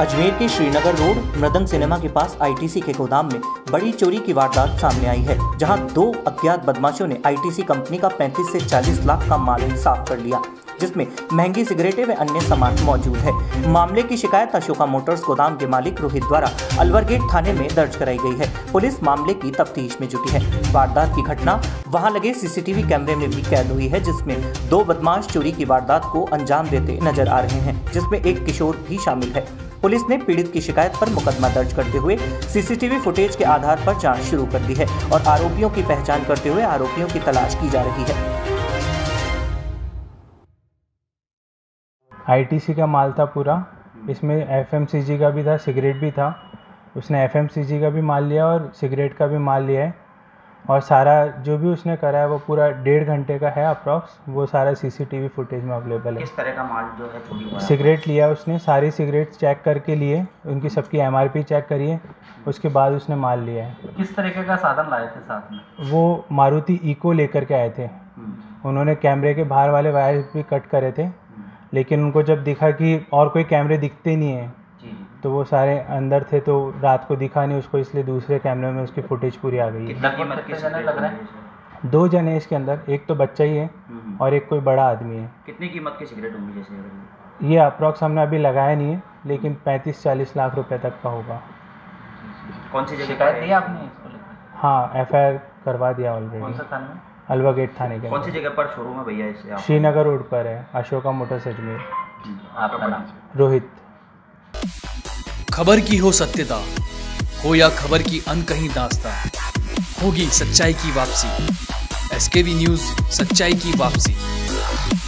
अजमेर के Srinagar road Madan cinema के पास ITC के गोदाम में बड़ी चोरी की वारदात सामने आई है, जहां दो अज्ञात बदमाशों ने आईटीसी कंपनी का 35 से 40 लाख का माल साफ कर लिया, जिसमें महंगी सिगरेटें व अन्य सामान मौजूद है। मामले की शिकायत अशोका मोटर्स गोदाम के मालिक रोहित द्वारा अलवरगेट थाने में दर्ज कराई गई है। पुलिस मामले की तफ्तीश में जुटी है। वारदात की घटना वहां लगे सीसीटीवी कैमरे में भी कैद हुई है, जिसमें दो बदमाश चोरी की वारदात को अंजाम देते नजर आ रहे हैं, जिसमें एक किशोर भी शामिल है। पुलिस ने पीड़ित की शिकायत पर मुकदमा दर्ज करते हुए सीसीटीवी फुटेज के आधार पर जांच शुरू कर दी है और आरोपियों की पहचान करते हुए आरोपियों की तलाश की जा रही है। आईटीसी का माल था पूरा, इसमें एफएमसीजी का भी था, सिगरेट भी था। उसने एफएमसीजी का भी माल लिया और सिगरेट का भी माल लिया है, और सारा जो भी उसने करा है वो पूरा 1.5 घंटे का है अप्रॉक्स, वो सारा सीसीटीवी फुटेज में अवेलेबल है। किस तरह का माल जो है चोरी हुआ? सिगरेट लिया उसने, सारी सिगरेट चेक करके लिए, उनकी सबकी एमआरपी चेक करिए, उसके बाद उसने माल लिया है। किस तरीके का साधन लाए थे साथ में? वो मारुति ईको लेकर के आए थे। उन्होंने कैमरे के बाहर वाले वायर भी कट करे थे, लेकिन उनको जब दिखा कि और कोई कैमरे दिखते नहीं है, तो वो सारे अंदर थे, तो रात को दिखा नहीं उसको, इसलिए दूसरे कैमरे में उसकी फुटेज पूरी आ गई है। कितने लग रहा है? 2 जने इसके अंदर, एक तो बच्चा ही है और एक कोई बड़ा आदमी है। कितनी कीमत की सिगरेट होगी जैसे? ये अप्रॉक्स हमने अभी लगाया नहीं है, लेकिन 35-40 लाख रुपए तक का होगा। कौन सी जगह दिया आपने? हाँ, FIR करवा दिया ऑलरेडी, अलवरगेट थाने के। कौन सी जगह पर शोरूम है भैया? श्रीनगर रोड पर है, अशोका मोटर्स अजमेर। आपका नाम? रोहित। खबर की हो सत्यता, हो या खबर की अनकही दास्तां, होगी सच्चाई की वापसी। एसकेवी न्यूज़, सच्चाई की वापसी।